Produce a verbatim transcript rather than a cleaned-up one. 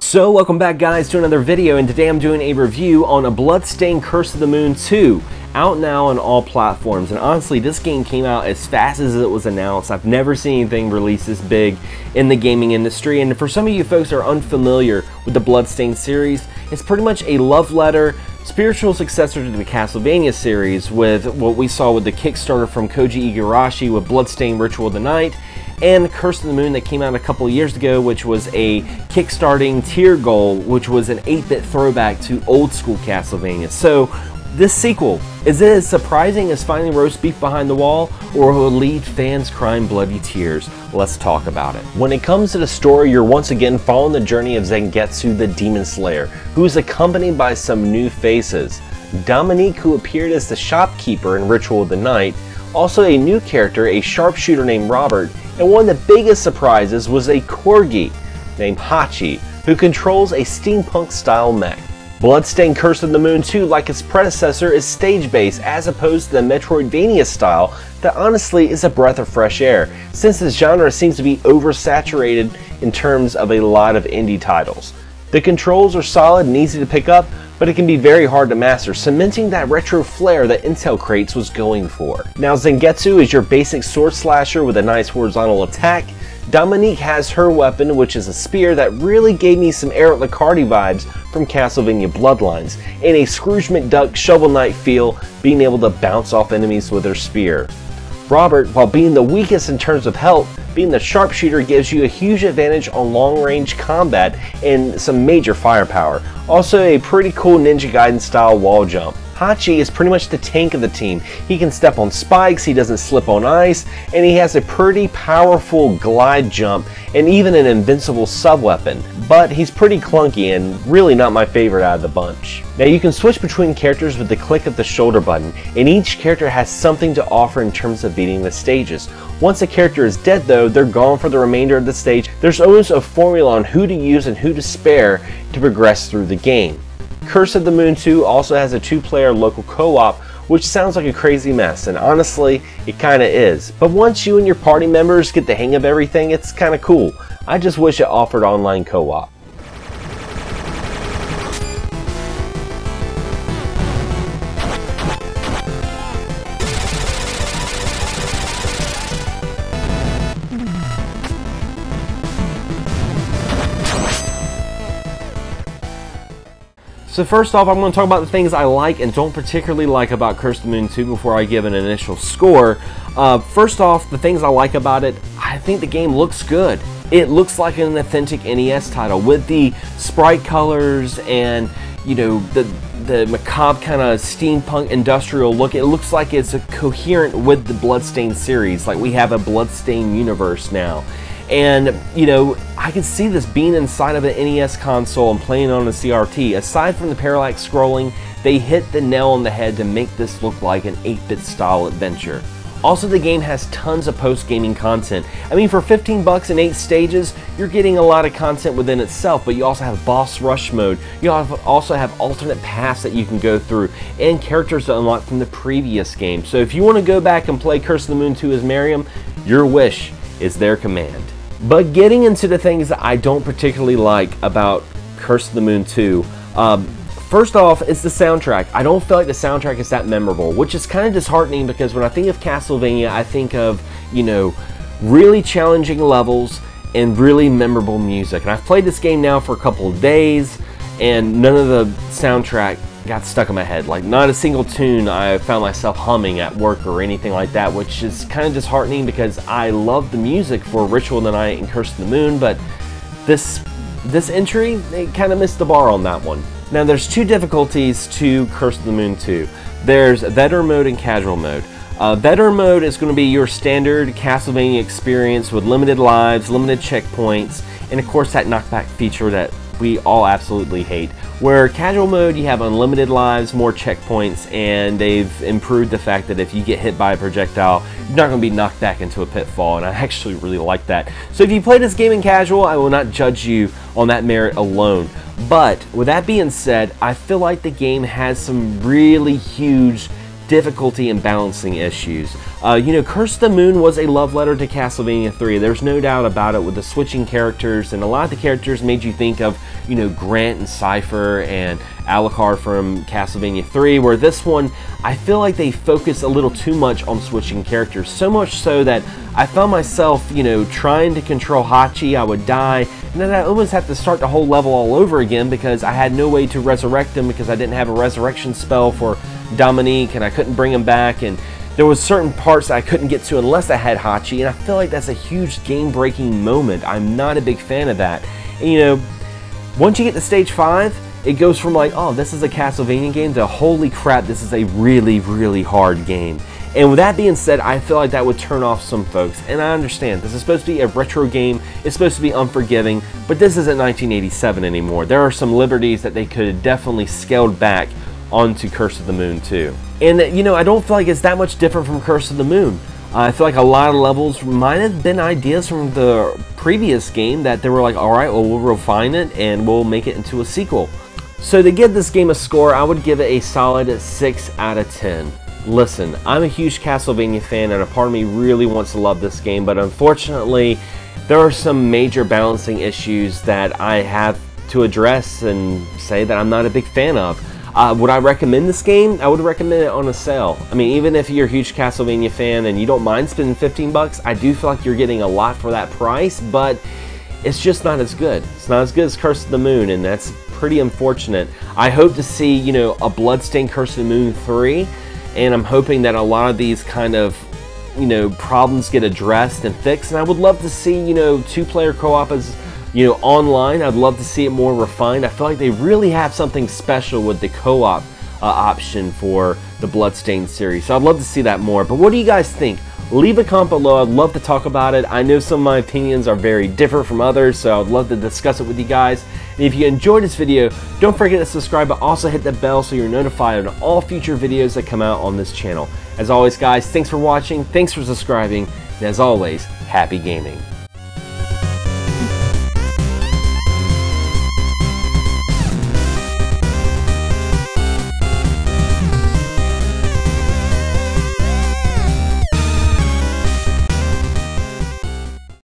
So welcome back guys to another video, and today I'm doing a review on a Bloodstained Curse of the Moon two, out now on all platforms. And honestly, this game came out as fast as it was announced. I've never seen anything released this big in the gaming industry, and for some of you folks who are unfamiliar with the Bloodstained series, it's pretty much a love letter, spiritual successor to the Castlevania series, with what we saw with the Kickstarter from Koji Igarashi with Bloodstained Ritual of the Night, and Curse of the Moon that came out a couple years ago, which was a kickstarting tier goal, which was an eight bit throwback to old school Castlevania. So this sequel, is it as surprising as finding roast beef behind the wall, or will it lead fans crying bloody tears? Let's talk about it. When it comes to the story, you're once again following the journey of Zangetsu the Demon Slayer, who is accompanied by some new faces. Dominique, who appeared as the shopkeeper in Ritual of the Night, also a new character, a sharpshooter named Robert, and one of the biggest surprises was a corgi named Hachi, who controls a steampunk-style mech. Bloodstained Curse of the Moon two, like its predecessor, is stage-based as opposed to the Metroidvania style that honestly is a breath of fresh air, since this genre seems to be oversaturated in terms of a lot of indie titles. The controls are solid and easy to pick up, but it can be very hard to master, cementing that retro flair that Inti Creates was going for. Now Zangetsu is your basic sword slasher with a nice horizontal attack. Dominique has her weapon, which is a spear that really gave me some Aria Lecarde vibes from Castlevania Bloodlines, and a Scrooge McDuck Shovel Knight feel, being able to bounce off enemies with her spear. Robert, while being the weakest in terms of health, being the sharpshooter gives you a huge advantage on long-range combat and some major firepower. Also a pretty cool Ninja Gaiden style wall jump. Hachi is pretty much the tank of the team. He can step on spikes, he doesn't slip on ice, and he has a pretty powerful glide jump and even an invincible sub-weapon. But he's pretty clunky and really not my favorite out of the bunch. Now you can switch between characters with the click of the shoulder button, and each character has something to offer in terms of beating the stages. Once a character is dead though, they're gone for the remainder of the stage. There's always a formula on who to use and who to spare to progress through the game. Curse of the Moon two also has a two player local co-op, which sounds like a crazy mess, and honestly, it kinda is. But once you and your party members get the hang of everything, it's kinda cool. I just wish it offered online co-op. So first off, I'm going to talk about the things I like and don't particularly like about Curse of the Moon two before I give an initial score. Uh, first off, the things I like about it, I think the game looks good. It looks like an authentic N E S title with the sprite colors and, you know, the, the macabre kind of steampunk industrial look. It looks like it's a coherent with the Bloodstained series, like we have a Bloodstained universe now. And, you know, I can see this being inside of an N E S console and playing on a C R T. Aside from the parallax scrolling, they hit the nail on the head to make this look like an eight bit style adventure. Also, the game has tons of post-gaming content. I mean, for fifteen bucks and eight stages, you're getting a lot of content within itself, but you also have boss rush mode. You also have alternate paths that you can go through and characters to unlock from the previous game. So if you want to go back and play Curse of the Moon two as Marium, your wish is their command. But getting into the things that I don't particularly like about Curse of the Moon two, um, first off, it's the soundtrack. I don't feel like the soundtrack is that memorable, which is kind of disheartening because when I think of Castlevania, I think of, you know, really challenging levels and really memorable music. And I've played this game now for a couple of days, and none of the soundtrack got stuck in my head. Like, not a single tune I found myself humming at work or anything like that, which is kind of disheartening because I love the music for Ritual of the Night and Curse of the Moon, but this this entry, it kind of missed the bar on that one. Now there's two difficulties to Curse of the Moon two. There's Veteran mode and Casual mode. Uh, veteran mode is going to be your standard Castlevania experience with limited lives, limited checkpoints, and of course that knockback feature that we all absolutely hate. Where Casual mode, you have unlimited lives, more checkpoints, and they've improved the fact that if you get hit by a projectile, you're not going to be knocked back into a pitfall, and I actually really like that. So if you play this game in Casual, I will not judge you on that merit alone. But with that being said, I feel like the game has some really huge difficulty and balancing issues. Uh, you know, Curse of the Moon was a love letter to Castlevania three. There's no doubt about it, with the switching characters, and a lot of the characters made you think of, you know, Grant and Cypher and Alucard from Castlevania three, where this one, I feel like they focus a little too much on switching characters, so much so that I found myself, you know, trying to control Hachi, I would die, and then I almost had to start the whole level all over again because I had no way to resurrect them because I didn't have a resurrection spell for Dominique, and I couldn't bring him back, and there was certain parts I couldn't get to unless I had Hachi, and I feel like that's a huge game-breaking moment. I'm not a big fan of that. And, you know, once you get to stage five, it goes from like, oh, this is a Castlevania game, to holy crap, this is a really, really hard game. And with that being said, I feel like that would turn off some folks. And I understand, this is supposed to be a retro game, it's supposed to be unforgiving, but this isn't nineteen eighty-seven anymore. There are some liberties that they could have definitely scaled back onto Curse of the Moon too. And, you know, I don't feel like it's that much different from Curse of the Moon. Uh, I feel like a lot of levels might have been ideas from the previous game that they were like, alright, well, we'll refine it and we'll make it into a sequel. So to give this game a score, I would give it a solid six out of ten. Listen, I'm a huge Castlevania fan and a part of me really wants to love this game, but unfortunately, there are some major balancing issues that I have to address and say that I'm not a big fan of. Uh, would I recommend this game? I would recommend it on a sale. I mean, even if you're a huge Castlevania fan and you don't mind spending fifteen bucks, I do feel like you're getting a lot for that price, but it's just not as good. It's not as good as Curse of the Moon, and that's pretty unfortunate. I hope to see, you know, a Bloodstained Curse of the Moon three, and I'm hoping that a lot of these kind of, you know, problems get addressed and fixed, and I would love to see, you know, two-player co-op as, you know, online. I'd love to see it more refined. I feel like they really have something special with the co-op uh, option for the Bloodstained series. So I'd love to see that more. But what do you guys think? Leave a comment below. I'd love to talk about it. I know some of my opinions are very different from others, so I'd love to discuss it with you guys. And if you enjoyed this video, don't forget to subscribe, but also hit the bell so you're notified on all future videos that come out on this channel. As always, guys, thanks for watching. Thanks for subscribing. And as always, happy gaming.